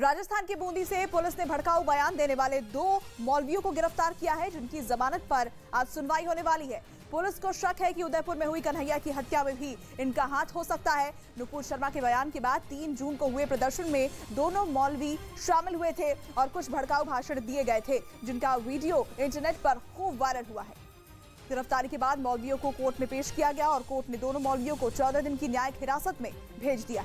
राजस्थान के बूंदी से पुलिस ने भड़काऊ बयान देने वाले दो मौलवियों को गिरफ्तार किया है, जिनकी जमानत पर आज सुनवाई होने वाली है। पुलिस को शक है कि उदयपुर में हुई कन्हैया की हत्या में भी इनका हाथ हो सकता है। नुपुर शर्मा के बयान के बाद 3 जून को हुए प्रदर्शन में दोनों मौलवी शामिल हुए थे और कुछ भड़काऊ भाषण दिए गए थे, जिनका वीडियो इंटरनेट पर खूब वायरल हुआ है। गिरफ्तारी के बाद मौलवियों को कोर्ट में पेश किया गया और कोर्ट ने दोनों मौलवियों को 14 दिन की न्यायिक हिरासत में भेज दिया।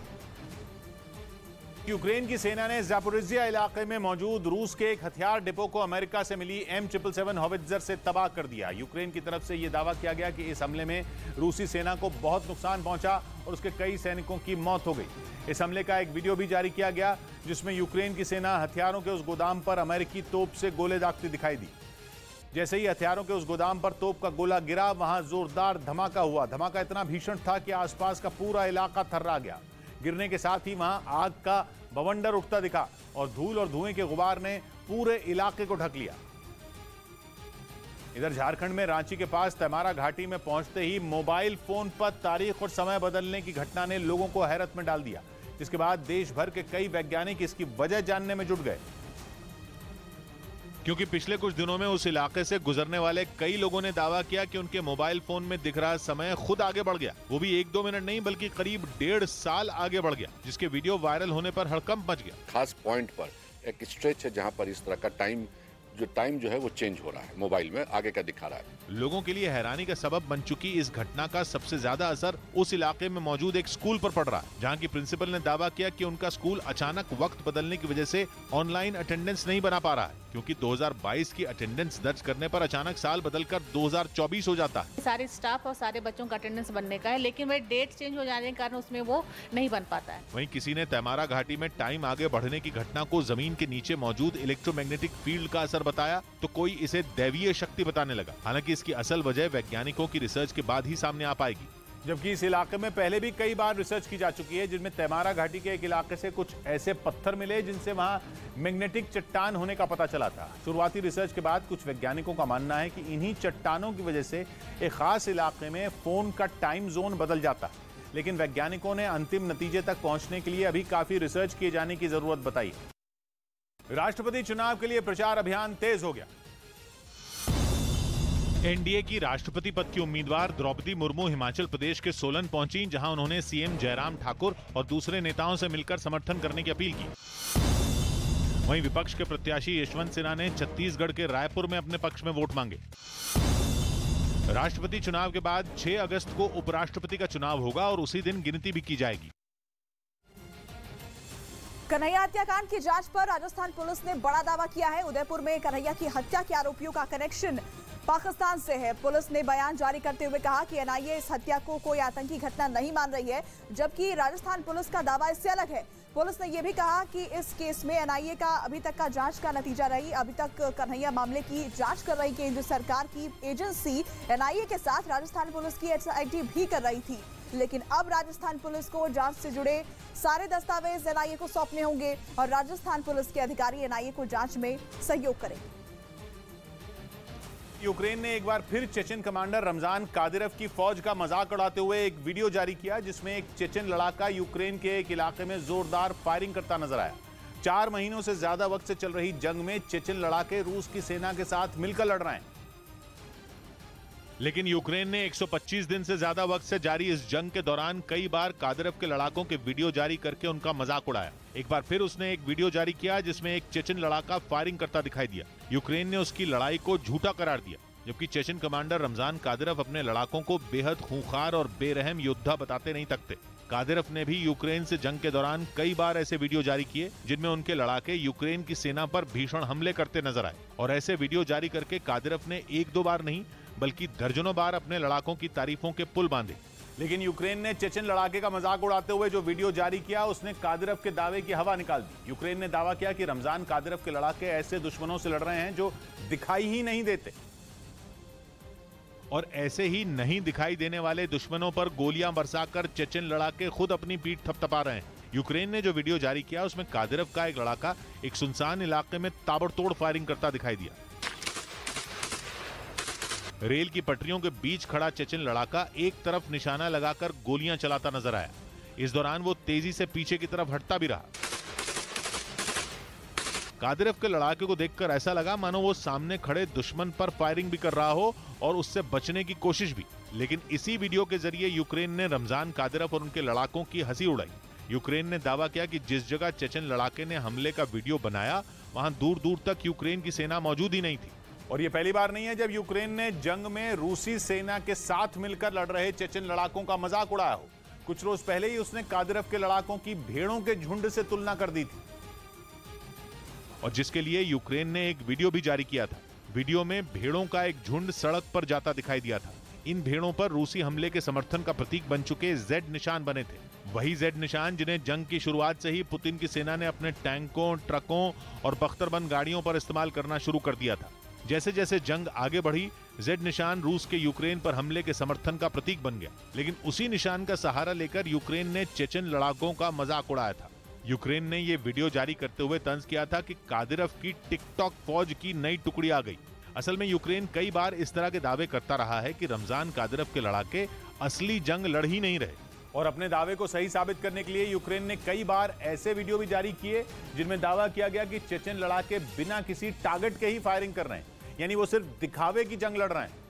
यूक्रेन की सेना ने ज़ापोरिजिया इलाके में मौजूद रूस के एक हथियार डिपो को अमेरिका से मिली M-777 हॉवित्जर से तबाह कर दिया। यूक्रेन की तरफ से यह दावा किया गया कि इस हमले में रूसी सेना को बहुत नुकसान पहुंचा और उसके कई सैनिकों की मौत हो गई। इस हमले का एक वीडियो भी जारी किया गया, जिसमें यूक्रेन की सेना हथियारों के उस गोदाम पर अमेरिकी तोप से गोले दागती दिखाई दी। जैसे ही हथियारों के उस गोदाम पर तोप का गोला गिरा, वहां जोरदार धमाका हुआ। धमाका इतना भीषण था कि आसपास का पूरा इलाका थर्रा गया। गिरने के साथ ही वहां आग का बवंडर उठता दिखा और धूल और धुएं के गुबार ने पूरे इलाके को ढक लिया। इधर झारखंड में रांची के पास तैमारा घाटी में पहुंचते ही मोबाइल फोन पर तारीख और समय बदलने की घटना ने लोगों को हैरत में डाल दिया, जिसके बाद देश भर के कई वैज्ञानिक इसकी वजह जानने में जुट गए, क्योंकि पिछले कुछ दिनों में उस इलाके से गुजरने वाले कई लोगों ने दावा किया कि उनके मोबाइल फोन में दिख रहा समय खुद आगे बढ़ गया। वो भी 1-2 मिनट नहीं बल्कि करीब 1.5 साल आगे बढ़ गया, जिसके वीडियो वायरल होने पर हड़कंप मच गया। खास पॉइंट पर एक स्ट्रेच है जहां पर इस तरह का टाइम जो है वो चेंज हो रहा है, मोबाइल में आगे का दिखा रहा है। लोगों के लिए हैरानी का सबब बन चुकी इस घटना का सबसे ज्यादा असर उस इलाके में मौजूद एक स्कूल पर पड़ रहा है, जहां की प्रिंसिपल ने दावा किया कि उनका स्कूल अचानक वक्त बदलने की वजह से ऑनलाइन अटेंडेंस नहीं बना पा रहा है, क्योंकि 2022 की अटेंडेंस दर्ज करने पर अचानक साल बदलकर 2024 हो जाता है। सारे स्टाफ और सारे बच्चों का अटेंडेंस बनने का है, लेकिन वह डेट चेंज हो जाने के कारण उसमें वो नहीं बन पाता है। वहीं किसी ने तैमारा घाटी में टाइम आगे बढ़ने की घटना को जमीन के नीचे मौजूद इलेक्ट्रोमैग्नेटिक फील्ड का असर बताया, तो कोई इसे दैवीय शक्ति बताने लगा। हालांकि इसकी असल वजह वैज्ञानिकों की रिसर्च के बाद ही सामने आ पाएगी, जबकि इस इलाके में पहले भी कई बार रिसर्च की जा चुकी है, जिनमें तैमारा घाटी के एक इलाके से कुछ ऐसे पत्थर मिले जिनसे वहां मैग्नेटिक चट्टान होने का पता चला था। शुरुआती रिसर्च के बाद कुछ वैज्ञानिकों का मानना है कि इन्हीं चट्टानों की वजह से एक खास इलाके में फोन का टाइम जोन बदल जाता, लेकिन वैज्ञानिकों ने अंतिम नतीजे तक पहुंचने के लिए अभी काफी रिसर्च किए जाने की जरूरत बताई। राष्ट्रपति चुनाव के लिए प्रचार अभियान तेज हो गया। एनडीए की राष्ट्रपति पद की उम्मीदवार द्रौपदी मुर्मू हिमाचल प्रदेश के सोलन पहुंची, जहां उन्होंने सीएम जयराम ठाकुर और दूसरे नेताओं से मिलकर समर्थन करने की अपील की। वहीं विपक्ष के प्रत्याशी यशवंत सिन्हा ने छत्तीसगढ़ के रायपुर में अपने पक्ष में वोट मांगे। राष्ट्रपति चुनाव के बाद 6 अगस्त को उपराष्ट्रपति का चुनाव होगा और उसी दिन गिनती भी की जाएगी। कन्हैया हत्याकांड की जांच पर राजस्थान पुलिस ने बड़ा दावा किया है। उदयपुर में कन्हैया की हत्या के आरोपियों का कनेक्शन पाकिस्तान से है। पुलिस ने बयान जारी करते हुए कहा कि एनआईए इस हत्या को कोई आतंकी घटना नहीं मान रही है, जबकि राजस्थान पुलिस का दावा इससे अलग है। पुलिस ने यह भी कहा कि इस केस में एनआईए का अभी तक का जांच का नतीजा रही। अभी तक कन्हैया मामले की जांच कर रही केंद्र सरकार की एजेंसी एनआईए के साथ राजस्थान पुलिस की एक्टिविटी भी कर रही थी, लेकिन अब राजस्थान पुलिस को जांच से जुड़े सारे दस्तावेज एनआईए को सौंपने होंगे और राजस्थान पुलिस के अधिकारी एनआईए को जांच में सहयोग करेंगे। यूक्रेन ने एक बार फिर चेचन कमांडर रमजान कादिरोव की फौज का मजाक उड़ाते हुए एक वीडियो जारी किया, जिसमें एक चेचन लड़ाका यूक्रेन के एक इलाके में जोरदार फायरिंग करता नजर आया। 4 महीनों से ज्यादा वक्त से चल रही जंग में चेचन लड़ाके रूस की सेना के साथ मिलकर लड़ रहे हैं, लेकिन यूक्रेन ने 125 दिन से ज्यादा वक्त से जारी इस जंग के दौरान कई बार कादिरोव के लड़ाकों के वीडियो जारी करके उनका मजाक उड़ाया। एक बार फिर उसने एक वीडियो जारी किया, जिसमें एक चेचन लड़ाका फायरिंग करता दिखाई दिया। यूक्रेन ने उसकी लड़ाई को झूठा करार दिया, जबकि चेचन कमांडर रमजान कादिरोव अपने लड़ाकों को बेहद खूंखार और बेरहम योद्धा बताते नहीं थकते। कादिरोव ने भी यूक्रेन से जंग के दौरान कई बार ऐसे वीडियो जारी किए, जिनमें उनके लड़ाके यूक्रेन की सेना पर भीषण हमले करते नजर आए, और ऐसे वीडियो जारी करके कादिरोव ने 1-2 बार नहीं बल्कि दर्जनों बार अपने लड़ाकों की तारीफों के पुल बांधे। लेकिन यूक्रेन ने चेचन लड़ाके का मजाक उड़ाते हुए जो वीडियो जारी किया, उसने कादिरोव के दावे की हवा निकाल दी। यूक्रेन ने दावा किया कि रमजान कादिरोव के लड़ाके ऐसे दुश्मनों से लड़ रहे हैं जो दिखाई ही नहीं देते, और ऐसे ही नहीं दिखाई देने वाले दुश्मनों पर गोलियां बरसाकर चेचन लड़ाके खुद अपनी पीठ थपथपा रहे हैं। यूक्रेन ने जो वीडियो जारी किया, उसमें कादिरोव का एक लड़ाका एक सुनसान इलाके में ताबड़तोड़ फायरिंग करता दिखाई दिया। रेल की पटरियों के बीच खड़ा चेचन लड़ाका एक तरफ निशाना लगाकर गोलियां चलाता नजर आया। इस दौरान वो तेजी से पीछे की तरफ हटता भी रहा। कादिरोव के लड़ाके को देखकर ऐसा लगा मानो वो सामने खड़े दुश्मन पर फायरिंग भी कर रहा हो और उससे बचने की कोशिश भी। लेकिन इसी वीडियो के जरिए यूक्रेन ने रमजान कादिरोव और उनके लड़ाकों की हंसी उड़ाई। यूक्रेन ने दावा किया कि जिस जगह चेचन लड़ाके ने हमले का वीडियो बनाया वहां दूर दूर तक यूक्रेन की सेना मौजूद ही नहीं थी। और ये पहली बार नहीं है जब यूक्रेन ने जंग में रूसी सेना के साथ मिलकर लड़ रहे चेचन लड़ाकों का मजाक उड़ाया हो। कुछ रोज पहले ही उसने कादिरोव के लड़ाकों की भेड़ों के झुंड से तुलना कर दी थी और जिसके लिए यूक्रेन ने एक वीडियो भी जारी किया था। वीडियो में भेड़ों का एक झुंड सड़क पर जाता दिखाई दिया था। इन भेड़ों पर रूसी हमले के समर्थन का प्रतीक बन चुके जेड निशान बने थे, वही जेड निशान जिन्हें जंग की शुरुआत से ही पुतिन की सेना ने अपने टैंकों, ट्रकों और बख्तरबंद गाड़ियों पर इस्तेमाल करना शुरू कर दिया था। जैसे जैसे जंग आगे बढ़ी, जेड निशान रूस के यूक्रेन पर हमले के समर्थन का प्रतीक बन गया। लेकिन उसी निशान का सहारा लेकर यूक्रेन ने चेचन लड़ाकों का मजाक उड़ाया था। यूक्रेन ने ये वीडियो जारी करते हुए तंज किया था कि कादिरोव की टिकटॉक फौज की नई टुकड़ी आ गई। असल में यूक्रेन कई बार इस तरह के दावे करता रहा है कि रमजान कादिरोव के लड़ाके असली जंग लड़ ही नहीं रहे। और अपने दावे को सही साबित करने के लिए यूक्रेन ने कई बार ऐसे वीडियो भी जारी किए जिनमें दावा किया गया कि चेचन लड़ाके बिना किसी टारगेट के ही फायरिंग कर रहे हैं, यानी वो सिर्फ दिखावे की जंग लड़ रहे हैं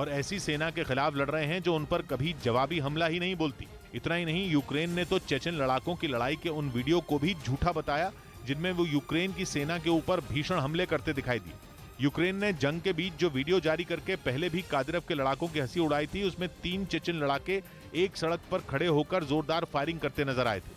और ऐसी सेना के खिलाफ लड़ रहे हैं जो उन पर कभी जवाबी हमला ही नहीं बोलती। इतना ही नहीं, यूक्रेन ने तो चेचन लड़ाकों की लड़ाई के उन वीडियो को भी झूठा बताया जिनमें वो यूक्रेन की सेना के ऊपर भीषण हमले करते दिखाई दिए। यूक्रेन ने जंग के बीच जो वीडियो जारी करके पहले भी कादिरोव के लड़ाकों की हंसी उड़ाई थी, उसमें 3 चेचन लड़ाके एक सड़क पर खड़े होकर जोरदार फायरिंग करते नजर आए थे।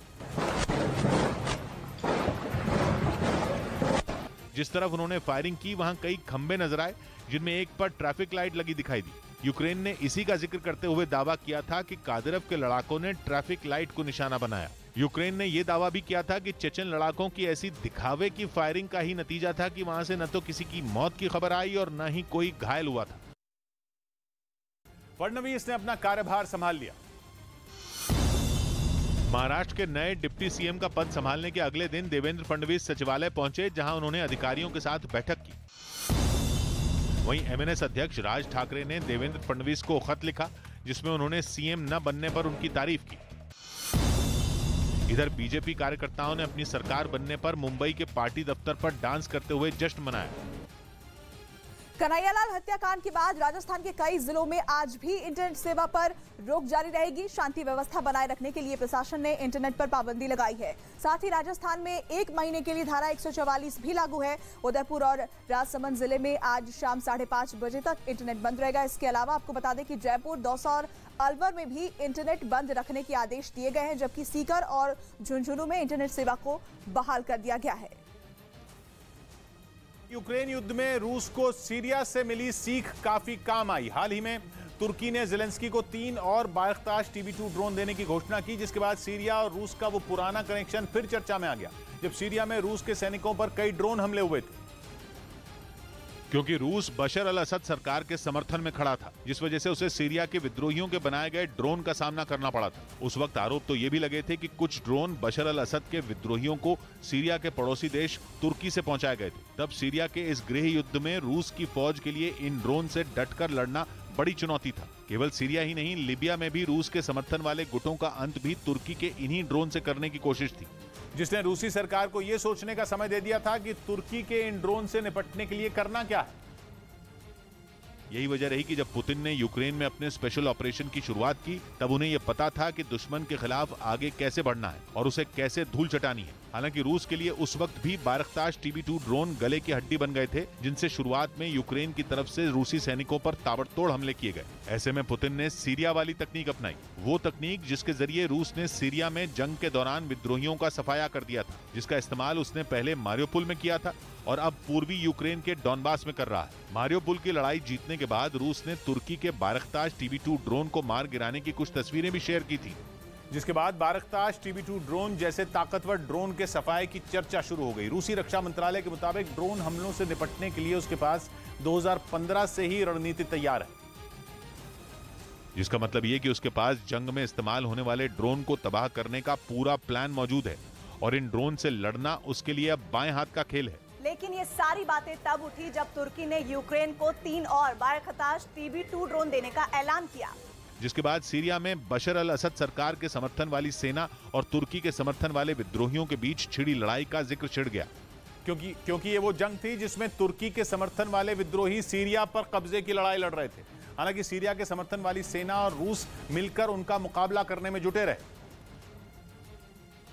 जिस तरफ उन्होंने फायरिंग की वहां कई खंबे नजर आए जिनमें एक पर ट्रैफिक लाइट लगी दिखाई दी। यूक्रेन ने इसी का जिक्र करते हुए दावा किया था कि कादिरोव के लड़ाकों ने ट्रैफिक लाइट को निशाना बनाया। यूक्रेन ने यह दावा भी किया था कि चेचन लड़ाकों की ऐसी दिखावे की फायरिंग का ही नतीजा था कि वहां से न तो किसी की मौत की खबर आई और न ही कोई घायल हुआ था। फडणवीस ने अपना कार्यभार संभाल लिया। महाराष्ट्र के नए डिप्टी सीएम का पद संभालने के अगले दिन देवेंद्र फडणवीस सचिवालय पहुंचे जहां उन्होंने अधिकारियों के साथ बैठक की। वहीं एमएनएस अध्यक्ष राज ठाकरे ने देवेंद्र फडणवीस को खत लिखा जिसमें उन्होंने सीएम न बनने पर उनकी तारीफ की। इधर बीजेपी कार्यकर्ताओं ने अपनी सरकार बनने पर मुंबई के पार्टी दफ्तर पर डांस करते हुए जश्न मनाया। कन्हैयालाल हत्याकांड के बाद राजस्थान के कई जिलों में आज भी इंटरनेट सेवा पर रोक जारी रहेगी। शांति व्यवस्था बनाए रखने के लिए प्रशासन ने इंटरनेट पर पाबंदी लगाई है। साथ ही राजस्थान में 1 महीने के लिए धारा 144 भी लागू है। उदयपुर और राजसमंद जिले में आज शाम 5:30 बजे तक इंटरनेट बंद रहेगा। इसके अलावा आपको बता दें कि जयपुर, दौसा और अलवर में भी इंटरनेट बंद रखने के आदेश दिए गए हैं, जबकि सीकर और झुंझुनू में इंटरनेट सेवा को बहाल कर दिया गया है। यूक्रेन युद्ध में रूस को सीरिया से मिली सीख काफी काम आई। हाल ही में तुर्की ने ज़ेलेंस्की को 3 और बायक्ताश TB2 ड्रोन देने की घोषणा की, जिसके बाद सीरिया और रूस का वो पुराना कनेक्शन फिर चर्चा में आ गया जब सीरिया में रूस के सैनिकों पर कई ड्रोन हमले हुए थे। क्योंकि रूस बशर अल असद सरकार के समर्थन में खड़ा था, जिस वजह से उसे सीरिया के विद्रोहियों के बनाए गए ड्रोन का सामना करना पड़ा था। उस वक्त आरोप तो ये भी लगे थे कि कुछ ड्रोन बशर अल असद के विद्रोहियों को सीरिया के पड़ोसी देश तुर्की से पहुंचाए गए थे। तब सीरिया के इस गृह युद्ध में रूस की फौज के लिए इन ड्रोन से डटकर लड़ना बड़ी चुनौती था। केवल सीरिया ही नहीं, लीबिया में भी रूस के समर्थन वाले गुटों का अंत भी तुर्की के इन्हीं ड्रोन से करने की कोशिश थी, जिसने रूसी सरकार को यह सोचने का समय दे दिया था कि तुर्की के इन ड्रोन से निपटने के लिए करना क्या है। यही वजह रही कि जब पुतिन ने यूक्रेन में अपने स्पेशल ऑपरेशन की शुरुआत की, तब उन्हें यह पता था कि दुश्मन के खिलाफ आगे कैसे बढ़ना है और उसे कैसे धूल चटानी है। हालांकि रूस के लिए उस वक्त भी बायक्ताश TB2 ड्रोन गले की हड्डी बन गए थे, जिनसे शुरुआत में यूक्रेन की तरफ से रूसी सैनिकों पर ताबड़तोड़ हमले किए गए। ऐसे में पुतिन ने सीरिया वाली तकनीक अपनाई, वो तकनीक जिसके जरिए रूस ने सीरिया में जंग के दौरान विद्रोहियों का सफाया कर दिया था, जिसका इस्तेमाल उसने पहले मारियोपुल में किया था और अब पूर्वी यूक्रेन के डॉनबास में कर रहा है। मारियोपुल की लड़ाई जीतने के बाद रूस ने तुर्की के बायक्ताश TB2 ड्रोन को मार गिराने की कुछ तस्वीरें भी शेयर की थी, जिसके बाद बायक्ताश TB2 ड्रोन जैसे ताकतवर ड्रोन के सफाए की चर्चा शुरू हो गई। रूसी रक्षा मंत्रालय के मुताबिक ड्रोन हमलों से निपटने के लिए उसके पास 2015 से ही रणनीति तैयार है, जिसका मतलब ये कि उसके पास जंग में इस्तेमाल होने वाले ड्रोन को तबाह करने का पूरा प्लान मौजूद है और इन ड्रोन से लड़ना उसके लिए अब बाएं हाथ का खेल है। लेकिन ये सारी बातें तब उठी जब तुर्की ने यूक्रेन को 3 और बायक्ताश TB2 ड्रोन देने का ऐलान किया। जिसके बाद सीरिया में बशर अल असद सरकार के समर्थन वाली सेना और तुर्की के समर्थन वाले विद्रोहियों के बीच छिड़ी लड़ाई का जिक्र छिड़ गया, क्योंकि ये वो जंग थी जिसमें तुर्की के समर्थन वाले विद्रोही सीरिया पर कब्जे की लड़ाई लड़ रहे थे। हालांकि सीरिया के समर्थन वाली सेना और रूस मिलकर उनका मुकाबला करने में जुटे रहे।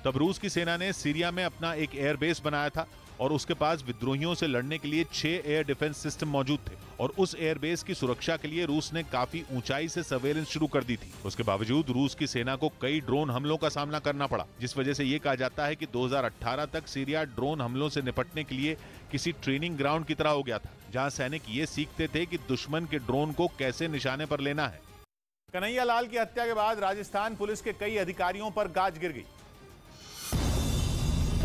तब रूस की सेना ने सीरिया में अपना एक एयरबेस बनाया था और उसके पास विद्रोहियों से लड़ने के लिए 6 एयर डिफेंस सिस्टम मौजूद थे और उस एयरबेस की सुरक्षा के लिए रूस ने काफी ऊंचाई से सर्वेलेंस शुरू कर दी थी। उसके बावजूद रूस की सेना को कई ड्रोन हमलों का सामना करना पड़ा, जिस वजह से ये कहा जाता है कि 2018 तक सीरिया ड्रोन हमलों से निपटने के लिए किसी ट्रेनिंग ग्राउंड की तरह हो गया था, जहाँ सैनिक ये सीखते थे कि दुश्मन के ड्रोन को कैसे निशाने पर लेना है। कन्हैया लाल की हत्या के बाद राजस्थान पुलिस के कई अधिकारियों पर गाज गिर गई।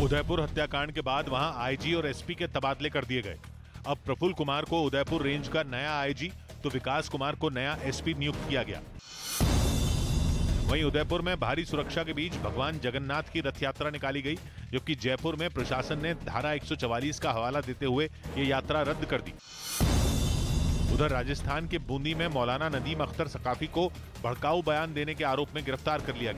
उदयपुर हत्याकांड के बाद वहां आईजी और एसपी के तबादले कर दिए गए। अब प्रफुल कुमार को उदयपुर रेंज का नया आईजी तो विकास कुमार को नया एसपी नियुक्त किया गया। वहीं उदयपुर में भारी सुरक्षा के बीच भगवान जगन्नाथ की रथ यात्रा निकाली गई, जबकि जयपुर में प्रशासन ने धारा 144 का हवाला देते हुए ये यात्रा रद्द कर दी। उधर राजस्थान के बूंदी में मौलाना नदीम अख्तर सकाफी को भड़काऊ बयान देने के आरोप में गिरफ्तार कर लिया